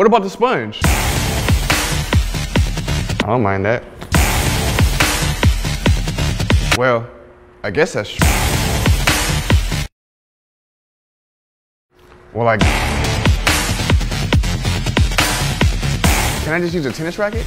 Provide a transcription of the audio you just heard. What about the sponge? I don't mind that. Well, I guess that's true. Well, Can I just use a tennis racket?